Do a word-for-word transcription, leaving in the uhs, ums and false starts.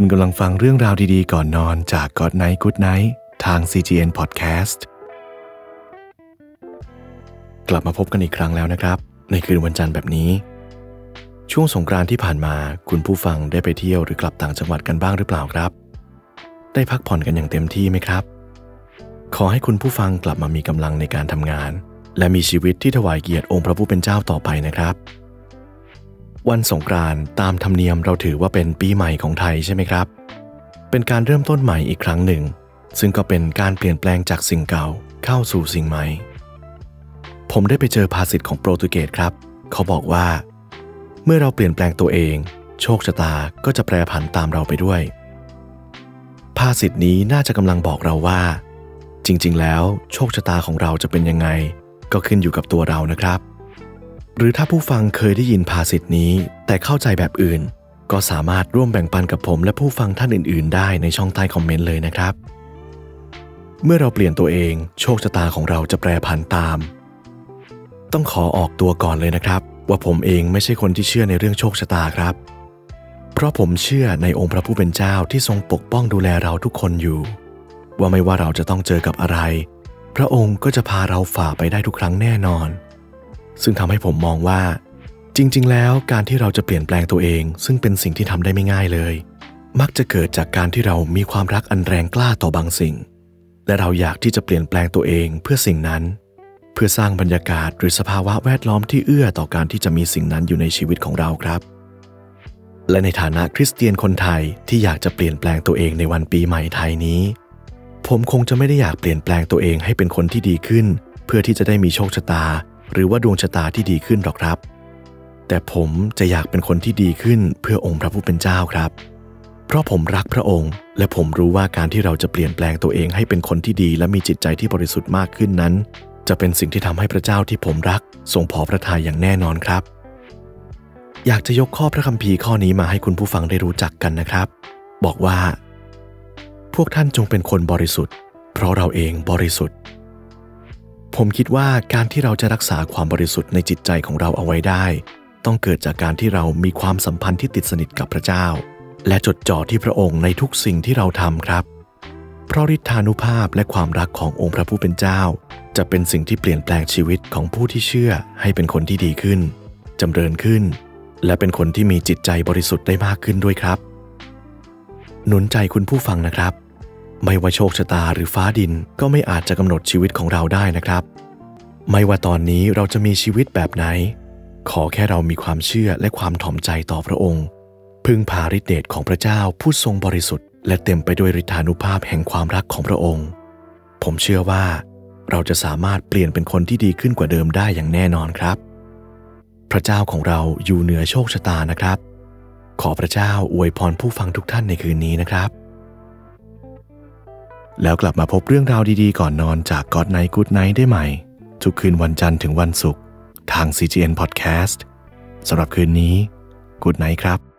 คุณกำลังฟังเรื่องราวดีๆก่อนนอนจาก Goodnight Goodnight ทาง ซี จี เอ็น Podcast กลับมาพบกันอีกครั้งแล้วนะครับในคืนวันจันทร์แบบนี้ช่วงสงกรานต์ที่ผ่านมาคุณผู้ฟังได้ไปเที่ยวหรือกลับต่างจังหวัดกันบ้างหรือเปล่าครับได้พักผ่อนกันอย่างเต็มที่ไหมครับขอให้คุณผู้ฟังกลับมามีกำลังในการทำงานและมีชีวิตที่ถวายเกียรติองค์พระผู้เป็นเจ้าต่อไปนะครับวันสงกรานต์ตามธรรมเนียมเราถือว่าเป็นปีใหม่ของไทยใช่ไหมครับเป็นการเริ่มต้นใหม่อีกครั้งหนึ่งซึ่งก็เป็นการเปลี่ยนแปลงจากสิ่งเก่าเข้าสู่สิ่งใหม่ผมได้ไปเจอภาษิตของโปรตุเกสครับเขาบอกว่าเมื่อเราเปลี่ยนแปลงตัวเองโชคชะตาก็จะแปรผันตามเราไปด้วยภาษิตนี้น่าจะกำลังบอกเราว่าจริงๆแล้วโชคชะตาของเราจะเป็นยังไงก็ขึ้นอยู่กับตัวเรานะครับหรือถ้าผู้ฟังเคยได้ยินภาษิตนี้แต่เข้าใจแบบอื่นก็สามารถร่วมแบ่งปันกับผมและผู้ฟังท่านอื่นๆได้ในช่องใต้คอมเมนต์เลยนะครับเมื่อเราเปลี่ยนตัวเองโชคชะตาของเราจะแปรผันตามต้องขอออกตัวก่อนเลยนะครับว่าผมเองไม่ใช่คนที่เชื่อในเรื่องโชคชะตาครับเพราะผมเชื่อในองค์พระผู้เป็นเจ้าที่ทรงปกป้องดูแลเราทุกคนอยู่ว่าไม่ว่าเราจะต้องเจอกับอะไรพระองค์ก็จะพาเราฝ่าไปได้ทุกครั้งแน่นอนซึ่งทำให้ผมมองว่าจริงๆแล้วการที่เราจะเปลี่ยนแปลงตัวเองซึ่งเป็นสิ่งที่ทำได้ไม่ง่ายเลยมักจะเกิดจากการที่เรามีความรักอันแรงกล้าต่อบางสิ่งและเราอยากที่จะเปลี่ยนแปลงตัวเองเพื่อสิ่งนั้นเพื่อสร้างบรรยากาศหรือสภาวะแวดล้อมที่เอื้อต่อการที่จะมีสิ่งนั้นอยู่ในชีวิตของเราครับและในฐานะคริสเตียนคนไทยที่อยากจะเปลี่ยนแปลงตัวเองในวันปีใหม่ไทยนี้ผมคงจะไม่ได้อยากเปลี่ยนแปลงตัวเองให้เป็นคนที่ดีขึ้นเพื่อที่จะได้มีโชคชะตาหรือว่าดวงชะตาที่ดีขึ้นหรอกครับแต่ผมจะอยากเป็นคนที่ดีขึ้นเพื่อองค์พระผู้เป็นเจ้าครับเพราะผมรักพระองค์และผมรู้ว่าการที่เราจะเปลี่ยนแปลงตัวเองให้เป็นคนที่ดีและมีจิตใจที่บริสุทธิ์มากขึ้นนั้นจะเป็นสิ่งที่ทำให้พระเจ้าที่ผมรักทรงพอพระทัยอย่างแน่นอนครับอยากจะยกข้อพระคัมภีร์ข้อนี้มาให้คุณผู้ฟังได้รู้จักกันนะครับบอกว่าพวกท่านจงเป็นคนบริสุทธิ์เพราะเราเองบริสุทธิ์ผมคิดว่าการที่เราจะรักษาความบริสุทธิ์ในจิตใจของเราเอาไว้ได้ต้องเกิดจากการที่เรามีความสัมพันธ์ที่ติดสนิทกับพระเจ้าและจดจ่อที่พระองค์ในทุกสิ่งที่เราทำครับเพราะฤทธานุภาพและความรักขององค์พระผู้เป็นเจ้าจะเป็นสิ่งที่เปลี่ยนแปลงชีวิตของผู้ที่เชื่อให้เป็นคนที่ดีขึ้นจำเริญขึ้นและเป็นคนที่มีจิตใจบริสุทธิ์ได้มากขึ้นด้วยครับหนุนใจคุณผู้ฟังนะครับไม่ว่าโชคชะตาหรือฟ้าดินก็ไม่อาจจะกำหนดชีวิตของเราได้นะครับไม่ว่าตอนนี้เราจะมีชีวิตแบบไหนขอแค่เรามีความเชื่อและความถ่อมใจต่อพระองค์พึ่งพาฤทธิเดชของพระเจ้าผู้ทรงบริสุทธิ์และเต็มไปด้วยฤทธานุภาพแห่งความรักของพระองค์ผมเชื่อว่าเราจะสามารถเปลี่ยนเป็นคนที่ดีขึ้นกว่าเดิมได้อย่างแน่นอนครับพระเจ้าของเราอยู่เหนือโชคชะตานะครับขอพระเจ้าอวยพรผู้ฟังทุกท่านในคืนนี้นะครับแล้วกลับมาพบเรื่องราวดีๆก่อนนอนจาก Goodnight Goodnight ได้ใหม่ทุกคืนวันจันทร์ถึงวันศุกร์ทาง ซี จี เอ็น Podcast สำหรับคืนนี้ Goodnight ครับ